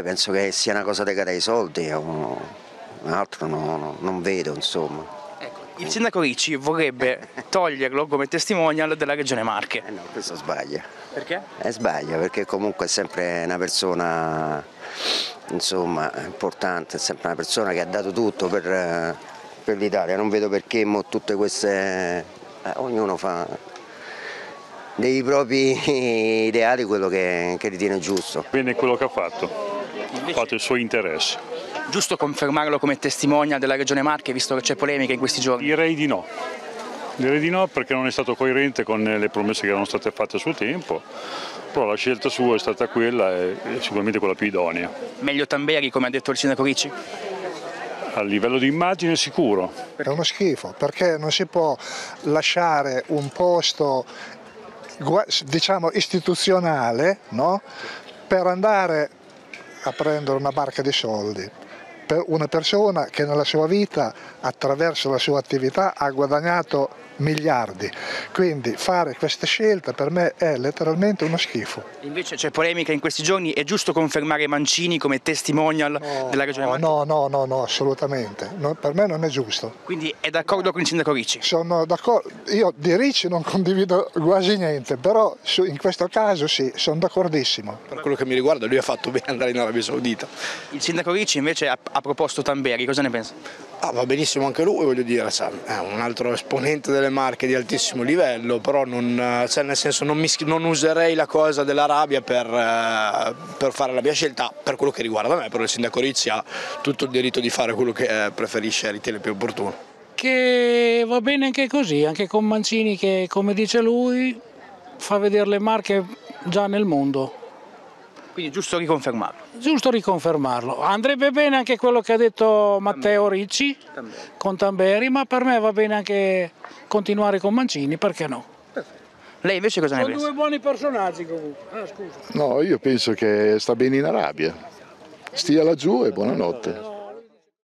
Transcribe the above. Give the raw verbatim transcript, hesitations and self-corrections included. Penso che sia una cosa legata ai soldi, o altro no, no, non vedo, insomma. Ecco, il sindaco Ricci vorrebbe toglierlo come testimonial della Regione Marche. Eh no, questo sbaglia. Perché? Eh, sbaglia, perché comunque è sempre una persona, insomma, importante, è sempre una persona che ha dato tutto per, per l'Italia. Non vedo perché mo tutte queste... Eh, ognuno fa dei propri ideali quello che, che ritiene giusto. Bene quello che ha fatto. Ha fatto i suoi interessi. Giusto confermarlo come testimonial della Regione Marche, visto che c'è polemica in questi giorni? Direi di no, direi di no perché non è stato coerente con le promesse che erano state fatte a suo tempo, però la scelta sua è stata quella e sicuramente quella più idonea. Meglio Tamberi, come ha detto il sindaco Ricci? A livello di immagine sicuro. È uno schifo, perché non si può lasciare un posto, diciamo, istituzionale, no? Per andare a prendere una barca di soldi per una persona che nella sua vita attraverso la sua attività ha guadagnato miliardi, quindi fare questa scelta per me è letteralmente uno schifo. Invece c'è polemica in questi giorni, è giusto confermare Mancini come testimonial no, della Regione Marche? No, no, no, no, assolutamente, no, per me non è giusto. Quindi è d'accordo no. con il sindaco Ricci? Sono d'accordo, io di Ricci non condivido quasi niente, però in questo caso sì, sono d'accordissimo. Per quello che mi riguarda lui ha fatto bene andare in Arabia Saudita. Il sindaco Ricci invece ha, ha proposto Tamberi, cosa ne pensa? Ah, va benissimo anche lui, voglio dire, sa, è un altro esponente delle Marche di altissimo livello, però non, cioè nel senso non, mi, non userei la cosa dell'Arabia per, per fare la mia scelta per quello che riguarda me, però il sindaco Ricci ha tutto il diritto di fare quello che preferisce e ritiene più opportuno. Che va bene anche così, anche con Mancini che, come dice lui, fa vedere le Marche già nel mondo. Quindi giusto riconfermarlo. Giusto riconfermarlo. Andrebbe bene anche quello che ha detto Matteo Ricci Tamberi. con Tamberi, ma per me va bene anche continuare con Mancini, perché no? Perfetto. Lei invece cosa Sono ne pensa? Sono due buoni personaggi comunque. Ah, scusa. No, io penso che sta bene in Arabia. Stia laggiù e buonanotte.